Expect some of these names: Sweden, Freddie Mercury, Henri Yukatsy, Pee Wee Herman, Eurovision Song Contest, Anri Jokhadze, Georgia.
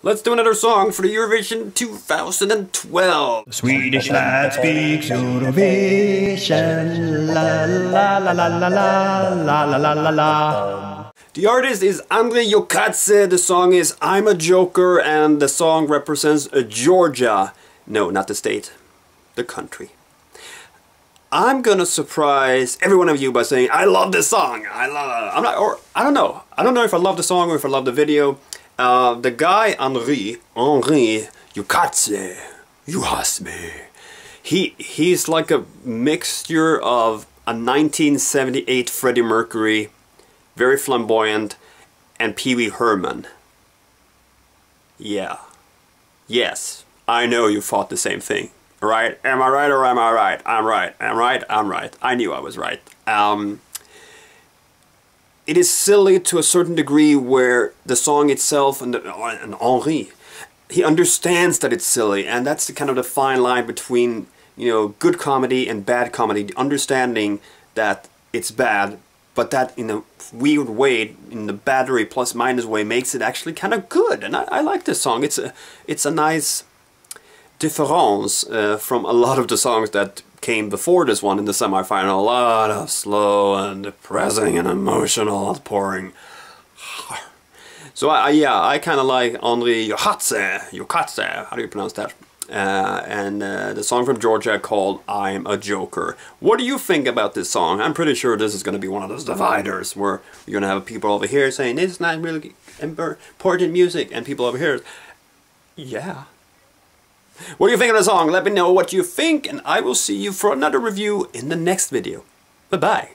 Let's do another song for the Eurovision 2012. Swedish lad speaks Eurovision. La la la la la la la la la la. The artist is Anri Jokhadze. The song is I'm a Joker, and the song represents Georgia. No, not the state, the country. I'm gonna surprise every one of you by saying I love this song. I don't know if I love the song or if I love the video. The guy Henri Yukatsy, you asked me. He's like a mixture of a 1978 Freddie Mercury, very flamboyant, and Pee Wee Herman. Yeah. Yes, I know you thought the same thing, right? Am I right or am I right? I'm right. I'm right. I'm right. I knew I was right. It is silly to a certain degree where the song itself and Henri, he understands that it's silly, and that's the kind of the fine line between, you know, good comedy and bad comedy, understanding that it's bad, but that in a weird way, in the battery plus minus way, makes it actually kind of good. And I like this song. It's a nice difference from a lot of the songs that came before this one in the semi-final. A lot of slow and depressing and emotional outpouring. So I kind of like Henri Yukatsy, how do you pronounce that? And the song from Georgia called I'm a Joker. What do you think about this song? I'm pretty sure this is going to be one of those dividers where you're going to have people over here saying this is not really important music, and people over here, yeah. What do you think of the song? Let me know what you think, and I will see you for another review in the next video. Bye-bye.